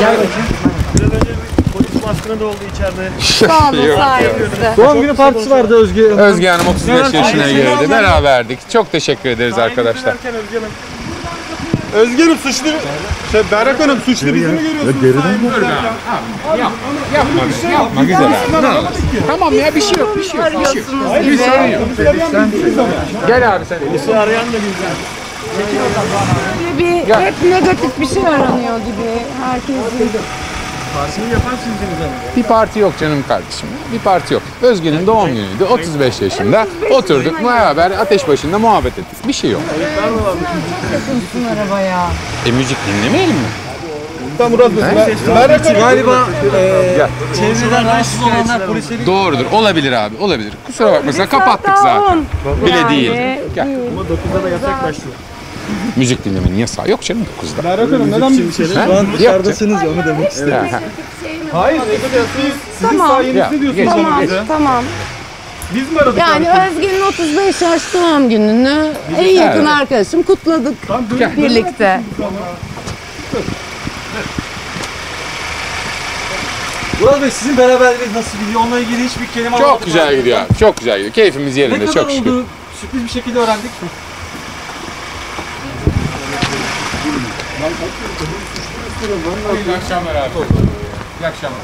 Gel bakayım. Biraz önce polis baskını da oldu içeride. Sağolun sayenizde. Doğum günü partisi vardı Özge. Özge Hanım 35 yaşına girdi. Beraberdik. Çok teşekkür ederiz arkadaşlar. Özge Hanım suçlu, Berrak Hanım suçlu bizi mi görüyorsunuz? Yapma güzel abi. Tamam ya, bir şey yok, bir şey yok. Bir sorun yok. Gel abi sen. Bizi arayan da güzel. Bir hep negatif bir şey aranıyor gibi herkesin. Partisini yaparsınız yani. Bir parti yok canım kardeşim. Bir parti yok. Özge'nin doğum günüydü. 35 yaşında. Oturduk beraber ateş başında muhabbet ettik. Bir şey yok. Çok yakınsın arabaya. Müzik dinlemeyelim mi? Tam Uraz Bey. Galiba çevreden rahatsız olanlar polisleri... Doğrudur. Olabilir abi. Olabilir. Kusura bakmasına kapattık zaten. Bile değil. Gel. Ama 9'da da yasak başlıyor. Müzik dinlemenin yasağı yok canım 9'da. Berrak Hanım neden bir şey? Şu an dışarıdasınız ya, onu demek istedim. Hayır, sizin sayenizde diyorsunuz. Tamam. Biz mi aradık? Yani Özge'nin 35 yaş doğum gününü en yakın arkadaşım kutladık birlikte. Uraz Bey, sizin beraberliğiniz nasıl gidiyor? Onunla ilgili hiçbir kelime alamadım. Çok güzel gidiyor abi, çok güzel gidiyor. Keyfimiz yerinde, çok şükür. Ne kadar olduğu sürpriz bir şekilde öğrendik. İyi akşamlar abi. İyi akşamlar.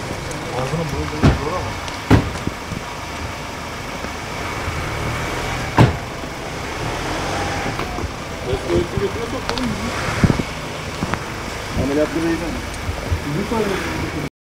Ameliyatları iyi mi?